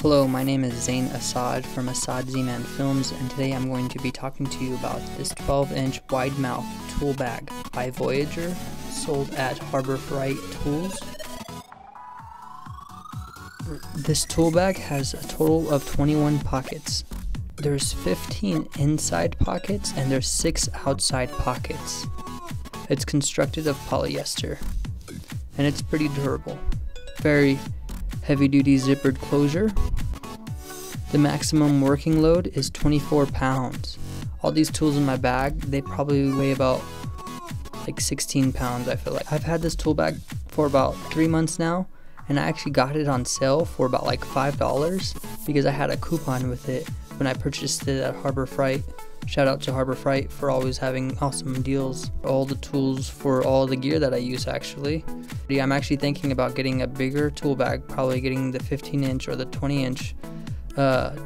Hello, my name is Zane Asad from Asad Z-Man Films, and today I'm going to be talking to you about this 12-inch wide mouth tool bag by Voyager, sold at Harbor Freight Tools. This tool bag has a total of 21 pockets. There's 15 inside pockets and there's 6 outside pockets. It's constructed of polyester, and it's pretty durable. Very heavy-duty zippered closure. The maximum working load is 24 pounds. All these tools in my bag, they probably weigh about like 16 pounds, I feel like. I've had this tool bag for about 3 months now, and I actually got it on sale for about like $5 because I had a coupon with it when I purchased it at Harbor Freight. Shout out to Harbor Freight for always having awesome deals. All the tools for all the gear that I use, actually. Yeah, I'm actually thinking about getting a bigger tool bag, probably getting the 15-inch or the 20-inch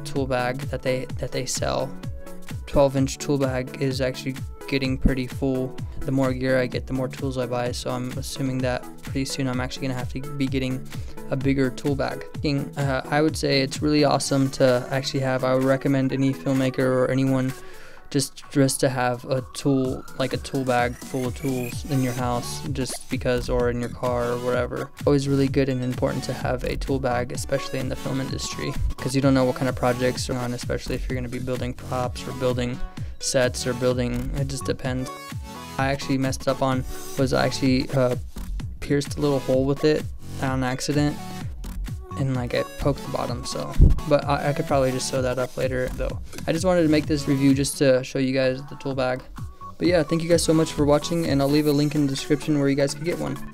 tool bag that they sell. 12-inch tool bag is actually getting pretty full. The more gear I get, the more tools I buy, so I'm assuming that pretty soon I'm actually gonna have to be getting a bigger tool bag. I would say it's really awesome to actually have. I would recommend any filmmaker or anyone just to have a tool, like a tool bag full of tools in your house, just because, or in your car or wherever. Always really good and important to have a tool bag, especially in the film industry, because you don't know what kind of projects you're on, especially if you're going to be building props or building sets or building, it just depends. I actually messed up on, I actually pierced a little hole with it on accident, and like it poked the bottom, so. But I could probably just sew that up later though. I just wanted to make this review just to show you guys the tool bag. But yeah, thank you guys so much for watching, and I'll leave a link in the description where you guys can get one.